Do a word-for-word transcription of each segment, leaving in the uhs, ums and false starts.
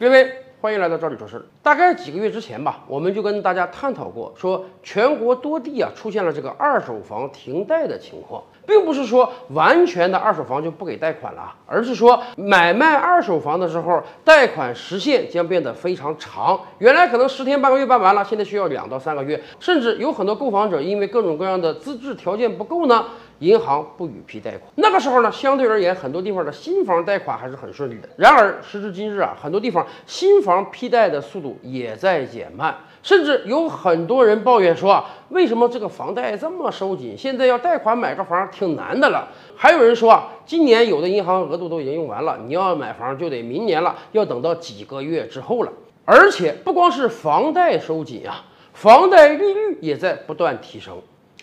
各位，欢迎来到赵李说事儿。大概几个月之前吧，我们就跟大家探讨过，说全国多地啊出现了这个二手房停贷的情况，并不是说完全的二手房就不给贷款了，而是说买卖二手房的时候，贷款时限将变得非常长。原来可能十天半个月办完了，现在需要两到三个月，甚至有很多购房者因为各种各样的资质条件不够呢。 银行不予批贷款，那个时候呢，相对而言，很多地方的新房贷款还是很顺利的。然而时至今日啊，很多地方新房批贷的速度也在减慢，甚至有很多人抱怨说啊，为什么这个房贷这么收紧？现在要贷款买个房挺难的了。还有人说啊，今年有的银行额度都已经用完了，你要买房就得明年了，要等到几个月之后了。而且不光是房贷收紧啊，房贷利率也在不断提升，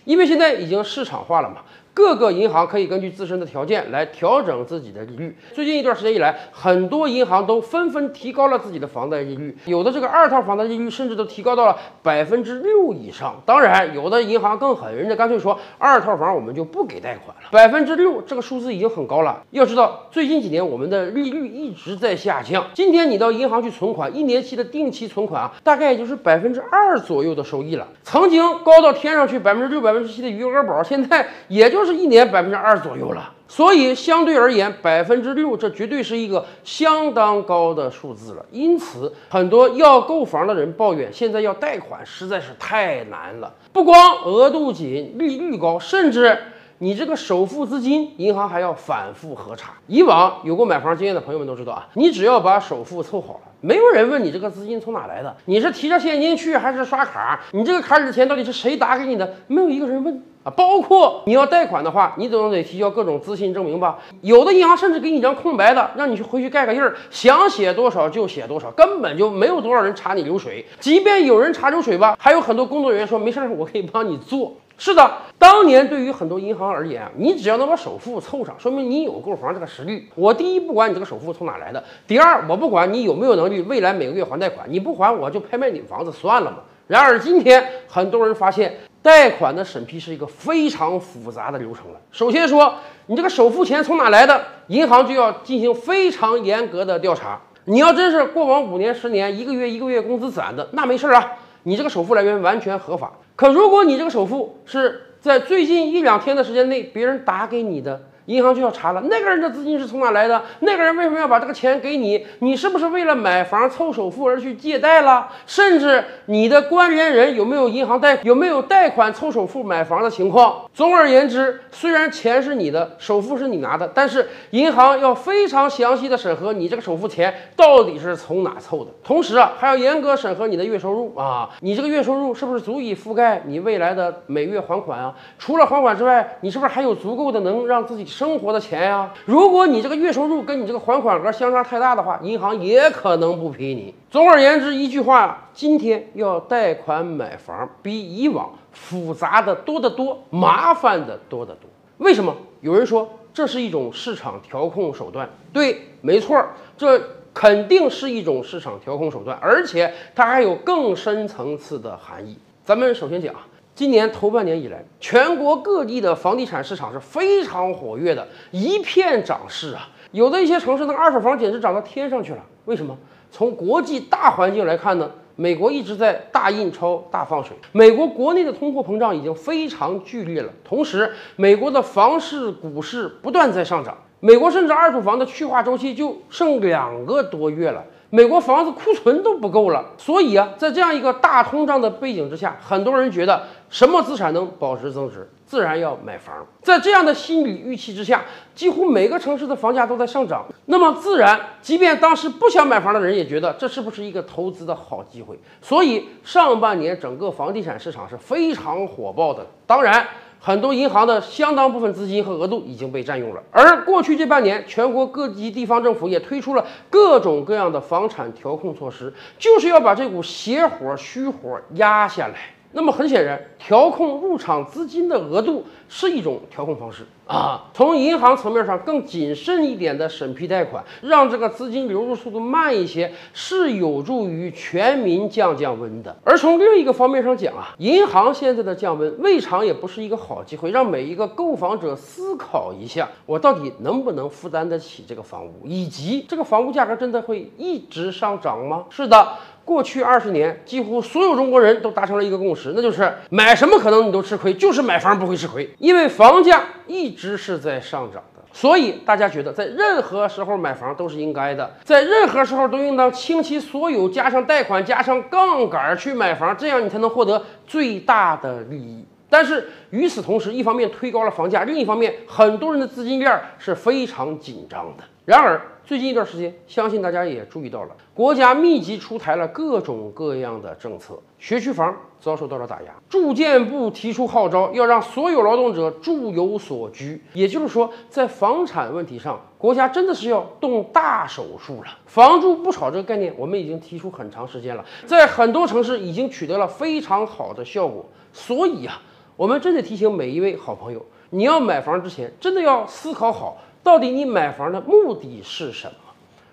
因为现在已经市场化了嘛。 各个银行可以根据自身的条件来调整自己的利率。最近一段时间以来，很多银行都纷纷提高了自己的房贷利率，有的这个二套房的利率甚至都提高到了百分之六以上。当然，有的银行更狠，人家干脆说二套房我们就不给贷款了。百分之六这个数字已经很高了。要知道，最近几年我们的利率一直在下降。今天你到银行去存款，一年期的定期存款啊，大概也就是百分之二左右的收益了。曾经高到天上去百分之六、百分之七的余额宝，现在也就是。 是一年百分之二左右了，所以相对而言，百分之六这绝对是一个相当高的数字了。因此，很多要购房的人抱怨，现在要贷款实在是太难了。不光额度紧、利率高，甚至你这个首付资金，银行还要反复核查。以往有过买房经验的朋友们都知道啊，你只要把首付凑好了。 没有人问你这个资金从哪来的，你是提着现金去还是刷卡？你这个卡里的钱到底是谁打给你的？没有一个人问啊。包括你要贷款的话，你总得提交各种资信证明吧？有的银行甚至给你一张空白的，让你去回去盖个印儿，想写多少就写多少，根本就没有多少人查你流水。即便有人查流水吧，还有很多工作人员说没事儿，我可以帮你做。是的，当年对于很多银行而言，你只要能把首付凑上，说明你有购房这个实力。我第一不管你这个首付从哪来的，第二我不管你有没有能。 未来每个月还贷款，你不还我就拍卖你房子算了嘛。然而今天很多人发现，贷款的审批是一个非常复杂的流程了。首先说你这个首付钱从哪来的，银行就要进行非常严格的调查。你要真是过往五年、十年，一个月一个月工资攒的，那没事啊，你这个首付来源完全合法。可如果你这个首付是在最近一两天的时间内别人打给你的， 银行就要查了，那个人的资金是从哪来的？那个人为什么要把这个钱给你？你是不是为了买房凑首付而去借贷了？甚至你的关联人有没有银行贷有没有贷款凑首付买房的情况？总而言之，虽然钱是你的，首付是你拿的，但是银行要非常详细的审核你这个首付钱到底是从哪凑的。同时啊，还要严格审核你的月收入啊，你这个月收入是不是足以覆盖你未来的每月还款啊？除了还款之外，你是不是还有足够的能让自己 生活的钱呀、啊，如果你这个月收入跟你这个还款额相差太大的话，银行也可能不批你。总而言之，一句话，今天要贷款买房比以往复杂的多得多，麻烦的多得多。为什么？有人说这是一种市场调控手段，对，没错，这肯定是一种市场调控手段，而且它还有更深层次的含义。咱们首先讲啊。 今年头半年以来，全国各地的房地产市场是非常活跃的，一片涨势啊！有的一些城市，那个二手房简直涨到天上去了。为什么？从国际大环境来看呢？美国一直在大印钞、大放水，美国国内的通货膨胀已经非常剧烈了，同时美国的房市、股市不断在上涨。美国甚至二手房的去化周期就剩两个多月了。 美国房子库存都不够了，所以啊，在这样一个大通胀的背景之下，很多人觉得什么资产能保值增值，自然要买房。在这样的心理预期之下，几乎每个城市的房价都在上涨。那么自然，即便当时不想买房的人也觉得这是不是一个投资的好机会？所以上半年整个房地产市场是非常火爆的。当然， 很多银行的相当部分资金和额度已经被占用了，而过去这半年，全国各级地方政府也推出了各种各样的房产调控措施，就是要把这股邪火、虚火压下来。那么很显然，调控入场资金的额度是一种调控方式啊。从银行层面上更谨慎一点的审批贷款，让这个资金流入速度慢一些，是有助于全民降降温的。而从另一个方面上讲啊，银行现在的降温未尝也不是一个好机会，让每一个购房者思考一下，我到底能不能负担得起这个房屋，以及这个房屋价格真的会一直上涨吗？是的。 过去二十年，几乎所有中国人都达成了一个共识，那就是买什么可能你都吃亏，就是买房不会吃亏，因为房价一直是在上涨的。所以大家觉得，在任何时候买房都是应该的，在任何时候都应当倾其所有，加上贷款，加上杠杆去买房，这样你才能获得最大的利益。 但是与此同时，一方面推高了房价，另一方面，很多人的资金链是非常紧张的。然而，最近一段时间，相信大家也注意到了，国家密集出台了各种各样的政策，学区房遭受到了打压。住建部提出号召，要让所有劳动者住有所居。也就是说，在房产问题上，国家真的是要动大手术了。房住不炒这个概念，我们已经提出很长时间了，在很多城市已经取得了非常好的效果。所以啊。 我们真得提醒每一位好朋友，你要买房之前，真的要思考好，到底你买房的目的是什么。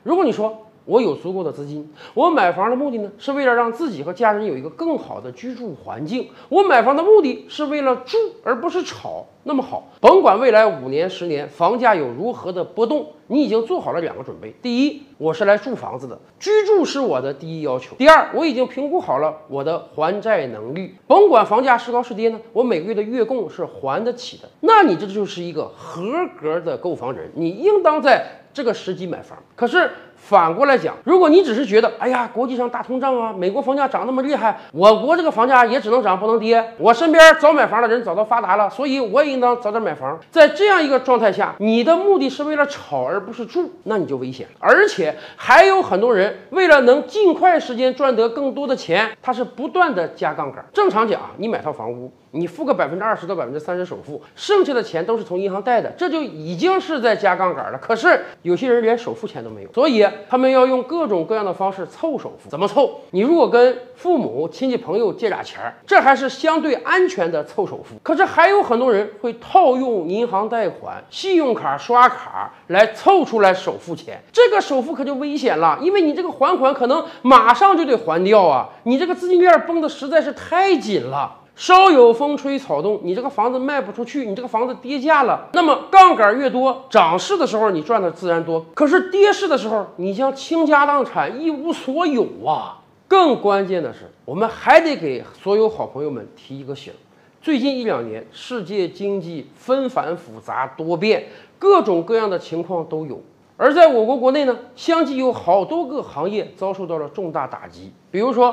如果你说我有足够的资金，我买房的目的呢，是为了让自己和家人有一个更好的居住环境，我买房的目的是为了住而不是炒，那么好，甭管未来五年、十年房价有如何的波动，你已经做好了两个准备：第一，我是来住房子的，居住是我的第一要求；第二，我已经评估好了我的还债能力，甭管房价是高是跌呢，我每个月的月供是还得起的。那你这就是一个合格的购房人，你应当在这个时机买房。可是 反过来讲，如果你只是觉得，哎呀，国际上大通胀啊，美国房价涨那么厉害，我国这个房价也只能涨不能跌，我身边早买房的人早都发达了，所以我也应当早点买房。在这样一个状态下，你的目的是为了炒而不是住，那你就危险了。而且还有很多人为了能尽快时间赚得更多的钱，他是不断的加杠杆。正常讲，你买套房屋，你付个百分之二十到百分之三十首付，剩下的钱都是从银行贷的，这就已经是在加杠杆了。可是有些人连首付钱都没有，所以 他们要用各种各样的方式凑首付，怎么凑？你如果跟父母亲戚朋友借俩钱儿，这还是相对安全的凑首付。可是还有很多人会套用银行贷款、信用卡刷卡来凑出来首付钱，这个首付可就危险了，因为你这个还款可能马上就得还掉啊，你这个资金链绷得实在是太紧了。 稍有风吹草动，你这个房子卖不出去，你这个房子跌价了。那么杠杆越多，涨势的时候你赚的自然多，可是跌势的时候，你将倾家荡产，一无所有啊！更关键的是，我们还得给所有好朋友们提一个醒：最近一两年，世界经济纷繁复杂多变，各种各样的情况都有。 而在我国国内呢，相继有好多个行业遭受到了重大打击，比如说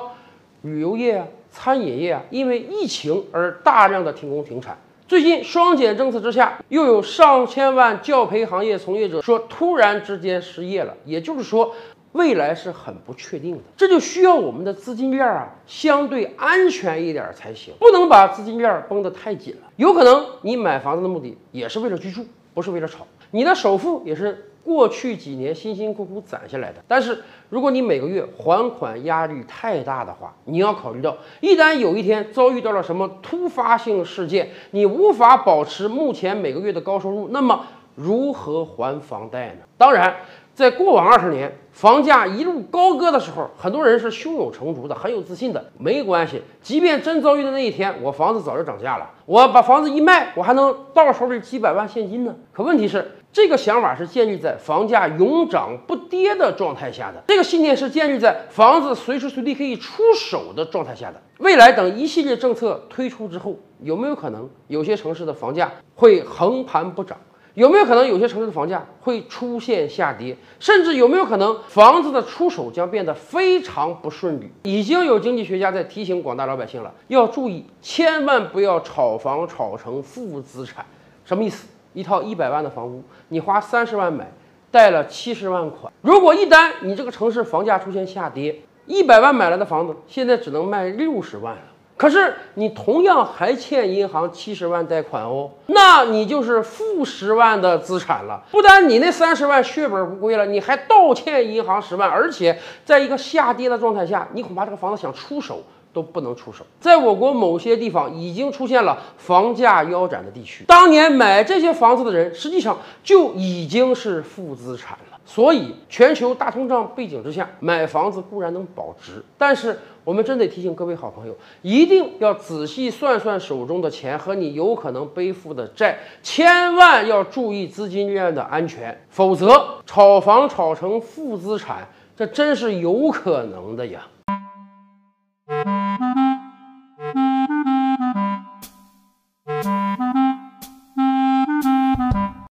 旅游业啊。 餐饮业啊，因为疫情而大量的停工停产。最近双减政策之下，又有上千万教培行业从业者说突然之间失业了。也就是说，未来是很不确定的，这就需要我们的资金链啊相对安全一点才行，不能把资金链绷得太紧了。有可能你买房子的目的也是为了居住，不是为了炒，你的首付也是 过去几年辛辛苦苦攒下来的，但是如果你每个月还款压力太大的话，你要考虑到，一旦有一天遭遇到了什么突发性事件，你无法保持目前每个月的高收入，那么如何还房贷呢？当然，在过往二十年房价一路高歌的时候，很多人是胸有成竹的，很有自信的。没关系，即便真遭遇的那一天，我房子早就涨价了，我把房子一卖，我还能到手里几百万现金呢。可问题是， 这个想法是建立在房价永涨不跌的状态下的，这个信念是建立在房子随时随地可以出手的状态下的。未来等一系列政策推出之后，有没有可能有些城市的房价会横盘不涨？有没有可能有些城市的房价会出现下跌？甚至有没有可能房子的出手将变得非常不顺利？已经有经济学家在提醒广大老百姓了，要注意，千万不要炒房炒成负资产。什么意思？ 一套一百万的房屋，你花三十万买，贷了七十万款。如果一旦你这个城市房价出现下跌，一百万买来的房子现在只能卖六十万了。可是你同样还欠银行七十万贷款哦，那你就是负十万的资产了。不单你那三十万血本无归了，你还倒欠银行十万，而且在一个下跌的状态下，你恐怕这个房子想出手都不能出手。在我国某些地方已经出现了房价腰斩的地区，当年买这些房子的人实际上就已经是负资产了。所以，全球大通胀背景之下，买房子固然能保值，但是我们真得提醒各位好朋友，一定要仔细算算手中的钱和你有可能背负的债，千万要注意资金链的安全，否则炒房炒成负资产，这真是有可能的呀。